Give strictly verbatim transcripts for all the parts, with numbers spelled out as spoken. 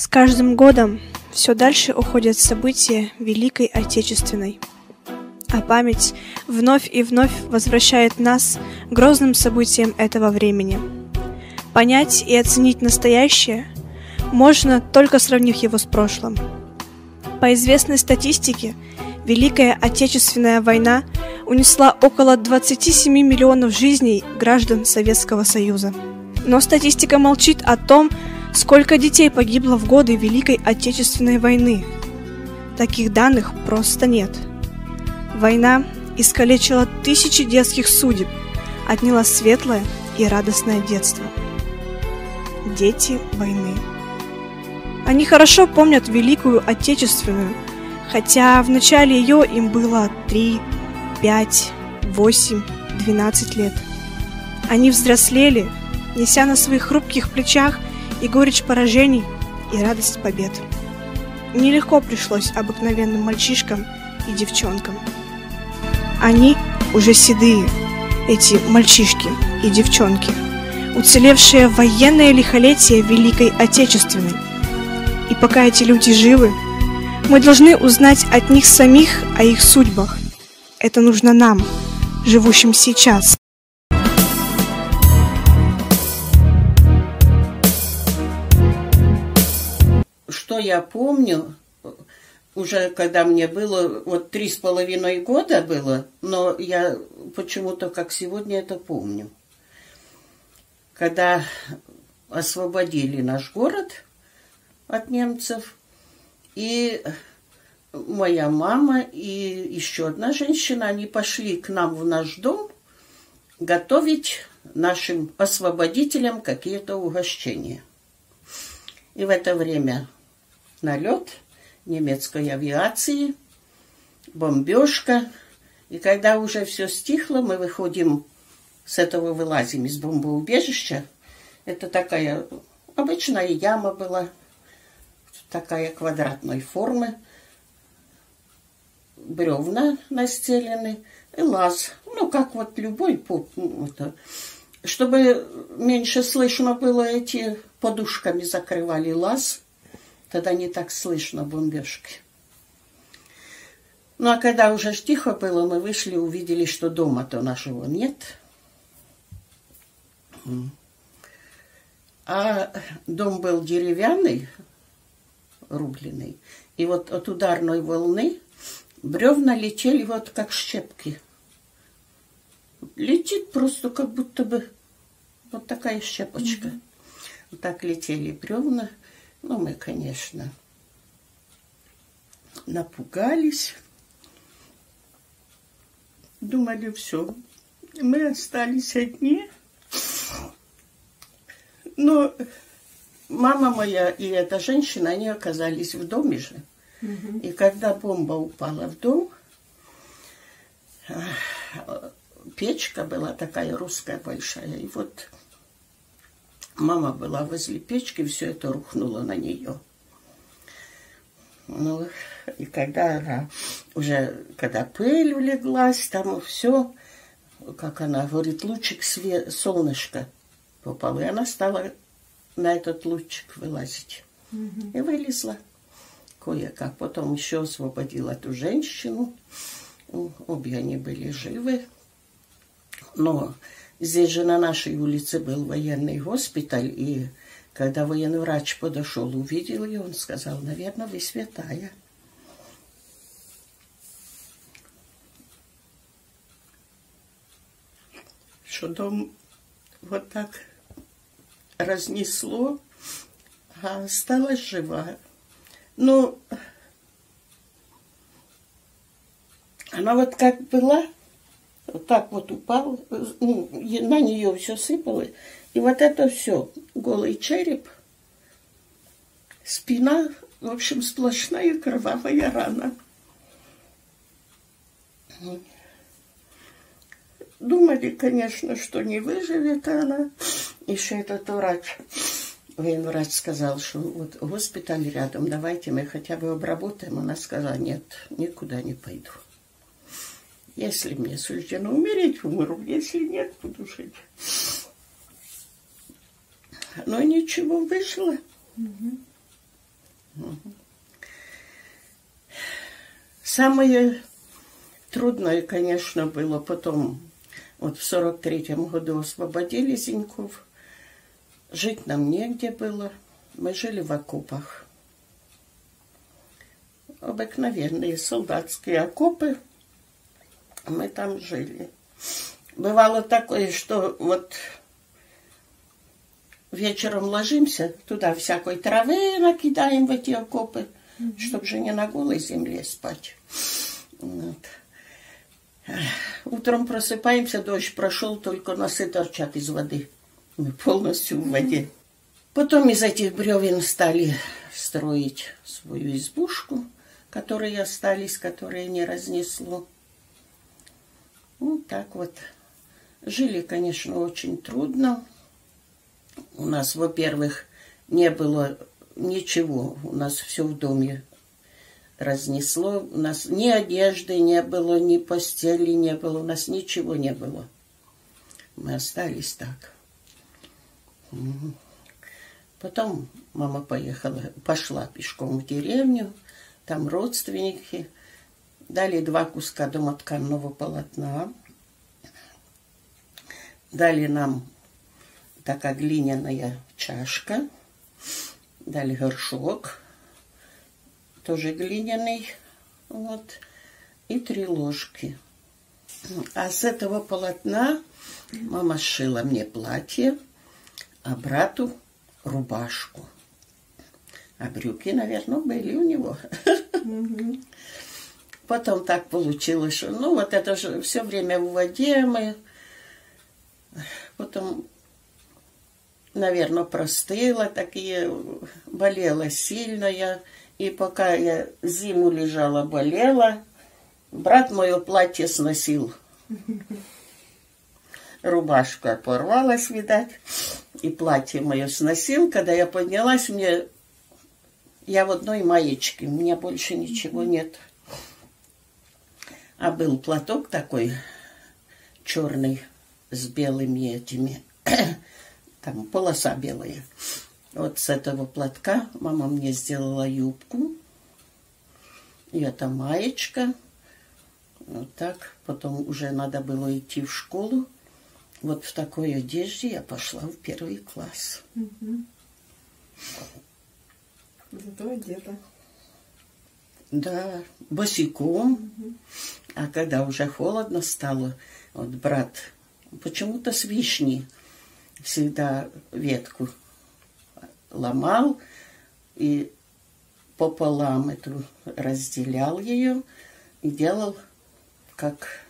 С каждым годом все дальше уходят события Великой Отечественной, а память вновь и вновь возвращает нас к грозным событиям этого времени. Понять и оценить настоящее можно, только сравнив его с прошлым. По известной статистике, Великая Отечественная война унесла около двадцати семи миллионов жизней граждан Советского Союза. Но статистика молчит о том, сколько детей погибло в годы Великой Отечественной войны. Таких данных просто нет. Война искалечила тысячи детских судеб, отняла светлое и радостное детство. Дети войны. Они хорошо помнят Великую Отечественную, хотя в начале ее им было три, пять, восемь, двенадцать лет. Они взрослели, неся на своих хрупких плечах и горечь поражений, и радость побед. Нелегко пришлось обыкновенным мальчишкам и девчонкам. Они уже седые, эти мальчишки и девчонки, уцелевшие в военное лихолетие Великой Отечественной. И пока эти люди живы, мы должны узнать от них самих о их судьбах. Это нужно нам, живущим сейчас. Что я помню, уже когда мне было, вот три с половиной года было, но я почему-то, как сегодня, это помню. Когда освободили наш город от немцев, и моя мама и еще одна женщина, они пошли к нам в наш дом готовить нашим освободителям какие-то угощения. И в это время налет немецкой авиации, бомбежка. И когда уже все стихло, мы выходим с этого, вылазим из бомбоубежища. Это такая обычная яма была, такая квадратной формы. Бревна настелены и лаз. Ну, как вот любой путь. Чтобы меньше слышно было, эти подушками закрывали лаз. Тогда не так слышно бомбежки. Ну, а когда уже тихо было, мы вышли, увидели, что дома-то нашего нет. А дом был деревянный, рубленый. И вот от ударной волны бревна летели вот как щепки. Летит просто как будто бы вот такая щепочка. Mm-hmm. Вот так летели бревна. Ну, мы, конечно, напугались. Думали, все. Мы остались одни. Но мама моя и эта женщина, они оказались в доме же. Угу. И когда бомба упала в дом, печка была такая русская большая. И вот мама была возле печки, все это рухнуло на нее. Ну, и когда она уже, когда пыль улеглась, там все, как она говорит, лучик све- солнышко попал. И она стала на этот лучик вылазить. Mm-hmm. И вылезла кое-как. Потом еще освободила эту женщину. Обе они были живы. Но здесь же на нашей улице был военный госпиталь. И когда военный врач подошел, увидел ее, он сказал: наверное, вы святая. Что дом вот так разнесло, а осталась жива. Ну, она вот как была, вот так вот упала, ну, на нее все сыпало. И вот это все, голый череп, спина, в общем, сплошная кровавая рана. Думали, конечно, что не выживет она. Еще этот врач, военврач сказал, что вот госпиталь рядом, давайте мы хотя бы обработаем. Она сказала: нет, никуда не пойду. Если мне суждено умереть, умру, если нет, буду жить. Но ничего, вышло. Угу. Самое трудное, конечно, было потом. Вот в сорок третьем году освободили Зеньков. Жить нам негде было. Мы жили в окопах. Обыкновенные солдатские окопы. Мы там жили. Бывало такое, что вот вечером ложимся, туда всякой травы накидаем в эти окопы, mm-hmm. чтобы же не на голой земле спать. Вот. Утром просыпаемся, дождь прошел, только носы торчат из воды. Мы полностью в воде. Потом из этих бревен стали строить свою избушку, которые остались, которые не разнесло. Ну, так вот. Жили, конечно, очень трудно. У нас, во-первых, не было ничего. У нас все в доме разнесло. У нас ни одежды не было, ни постели не было. У нас ничего не было. Мы остались так. Потом мама поехала, пошла пешком в деревню. Там родственники. Дали два куска домотканного полотна. Дали нам такая глиняная чашка. Дали горшок. Тоже глиняный. Вот. И три ложки. А с этого полотна мама сшила мне платье, а брату рубашку. А брюки, наверное, были у него. Mm-hmm. Потом так получилось, что, ну, вот это же все время в воде мы. Потом, наверное, простыла, такие, болела сильно я. И пока я зиму лежала, болела, брат мое платье сносил. Рубашка порвалась, видать, и платье мое сносил. Когда я поднялась, мне я в одной маечке, у меня больше ничего нет. А был платок такой черный с белыми этими, там полоса белая. Вот с этого платка мама мне сделала юбку. И это маечка. Вот так. Потом уже надо было идти в школу. Вот в такой одежде я пошла в первый класс. Угу. Зато одета. Да, босиком. Угу. А когда уже холодно стало, вот брат почему-то с вишни всегда ветку ломал и пополам эту разделял ее и делал, как,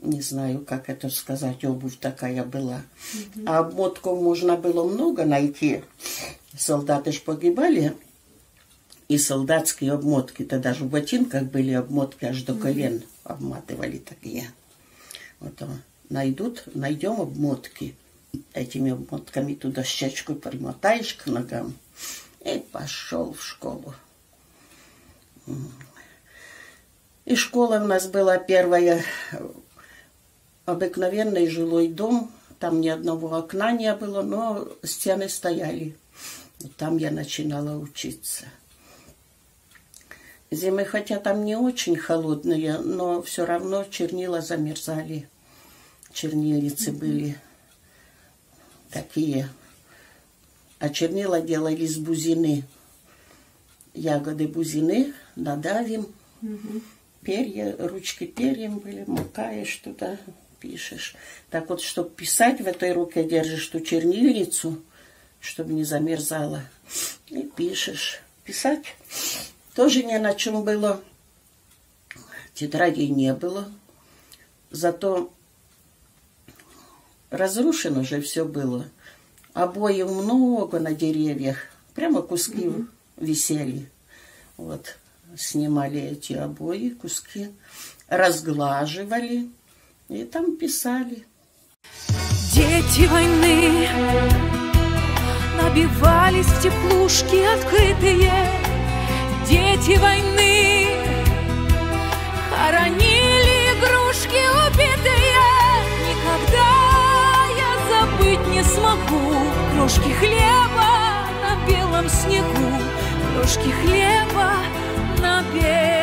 не знаю, как это сказать, обувь такая была. Mm-hmm. А обмотков можно было много найти. Солдаты ж погибали, и солдатские обмотки-то даже в ботинках были обмотки, аж до колен mm-hmm. обматывали такие. Вот найдут, найдем обмотки. Этими обмотками туда щечку примотаешь к ногам. И пошел в школу. И школа у нас была первая. Обыкновенный жилой дом. Там ни одного окна не было, но стены стояли. Там я начинала учиться. Зимы, хотя там не очень холодные, но все равно чернила замерзали. Чернильницы были такие, а чернила делали из бузины, ягоды бузины, надавим, угу. перья, ручки перьям были, макаешь туда, пишешь. Так вот, чтобы писать, в этой руке держишь ту чернильницу, чтобы не замерзала, и пишешь. Писать тоже не на чем было, тетрадей не было, зато разрушено же все было. Обоев много на деревьях. Прямо куски Mm-hmm. висели. Вот. Снимали эти обои, куски. Разглаживали. И там писали. Дети войны набивались в теплушки открытые. Дети войны хоронили игрушки убитые. Никогда быть не смогу кружки хлеба на белом снегу, кружки хлеба на белом снегу.